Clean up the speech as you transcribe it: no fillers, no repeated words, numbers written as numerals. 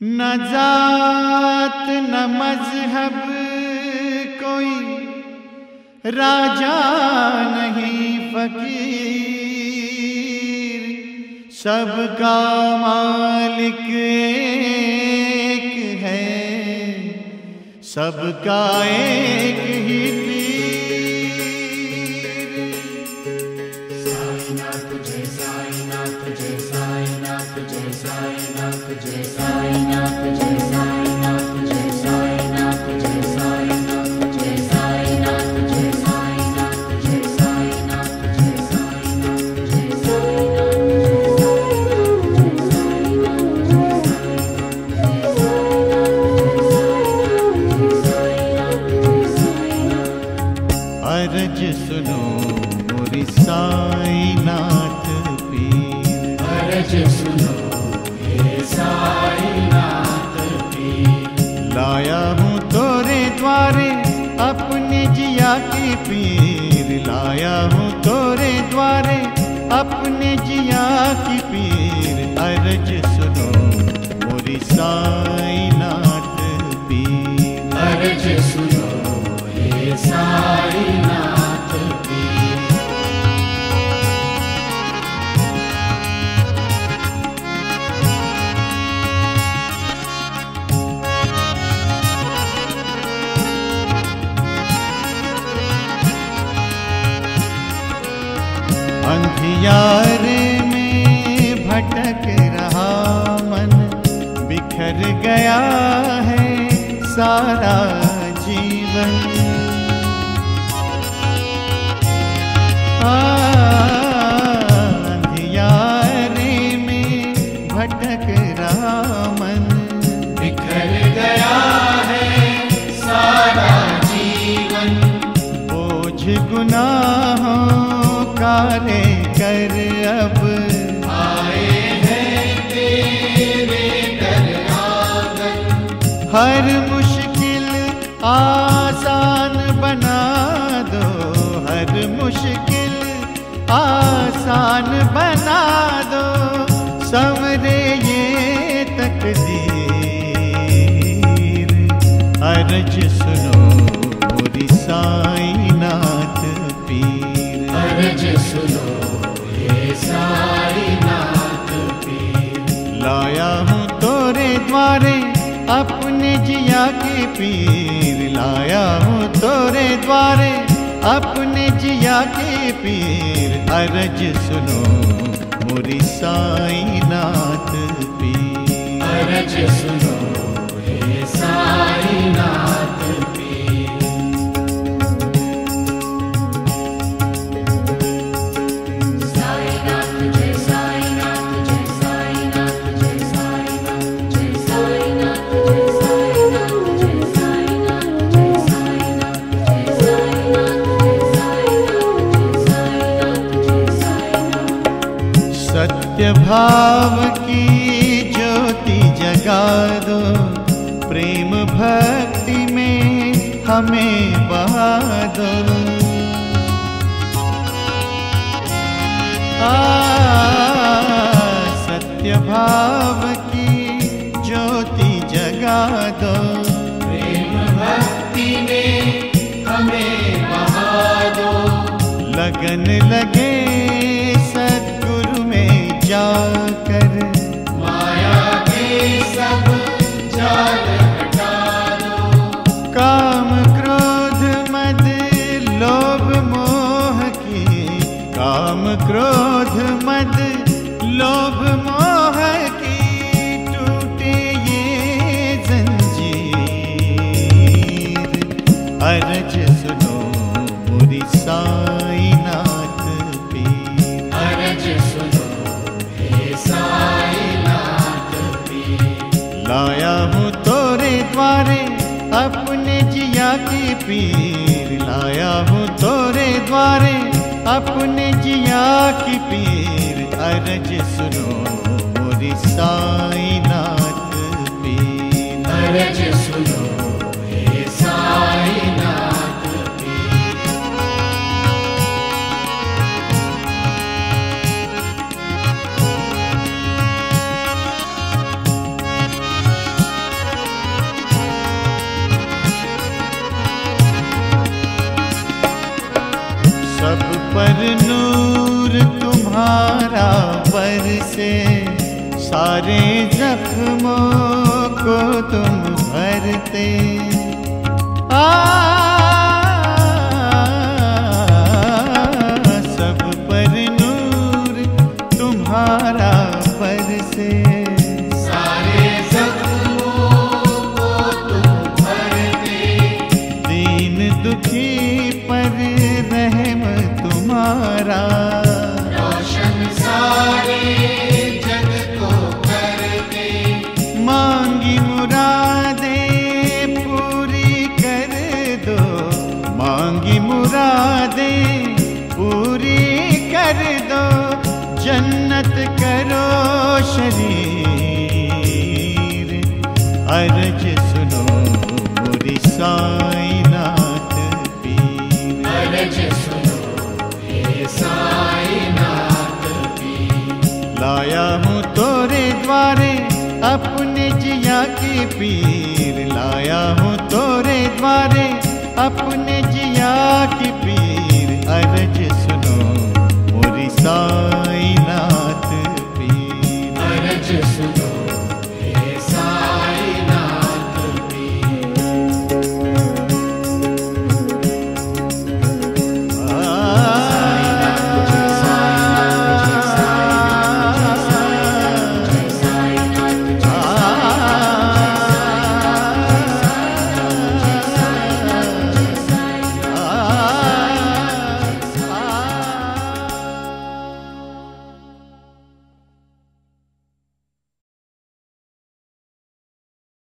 न जात न मजहब कोई राजा नहीं फकीर, सबका मालिक एक है, सबका एक ही पीर। साईनाथ जय साईनाथ जय साईनाथ जय साईनाथ जय साईनाथ। अरज सुनो मोरी साईनाथ पीर, अरज सुनो हे साईनाथ पीर, लाया हूँ तोरे द्वारे अपने जिया की पीर, लाया हूँ तोरे द्वारे अपने जिया की पीर। अरज सुनो मोरी साईनाथ पीर, अरज सुनो हे साईनाथ। अंधियारे में भटक रहा मन, बिखर गया है सारा जीवन। अंधियारे में भटक रहा मन, बिखर गया है सारा जीवन। बोझ गुनाहों काले कर अब आए हैं तेरे दरगाह, हर मुश्किल आसान बना दो, हर मुश्किल आसान बना दो। संवरे ये तकदीर, अर्ज सुनो मोरी साईनाथ पीर, अर्ज सुनो हे साईनाथ पीर, लाया हूँ तोरे द्वारे अपने जिया की पीर, लाया हूँ तोरे द्वारे अपने जिया की पीर। अर्ज सुनो मोरी साईनाथ पीर, अर्ज सुनो हे साईनाथ पीर। सत्य भाव की ज्योति जगा दो, प्रेम भक्ति में हमें बहा दो। सत्य भाव की ज्योति जगा दो, प्रेम भक्ति में हमें बहा दो। लगन लगे जाकर माया के सब जाल हटा दो, काम क्रोध मद लोभ मोह की, काम क्रोध मद लोभ मोह की। टूटे ये जंजीर, अर्ज सुनो मोरी साईनाथ पीर, अर्ज सुनो साईनाथ पीर, लाया हूँ तोरे द्वारे अपने जिया की पीर, लाया हूँ तोरे द्वारे अपने जिया की पीर। अर्ज सुनो मोरी साईनाथ पीर, अर्ज सुनो हे साईनाथ। पर नूर तुम्हारा बरसे, सारे जख्मों को तुम भरते। सब पर नूर तुम्हारा बरसे, सारे जख्मों को तुम भरते। दीन दुखी पर रहम तुम्हारा, रोशन सारे जग को करते। मांगी मुरादे पूरी कर दो, मांगी मुरादे पूरी कर दो। जन्नत करो शरीर, अरज सुनो मोरी साईनाथ पीर। अरज सुनो मोरी साईनाथ पीर। लाया हूँ तोरे द्वारे अपने जिया की पीर, लाया हूँ तोरे द्वारे अपने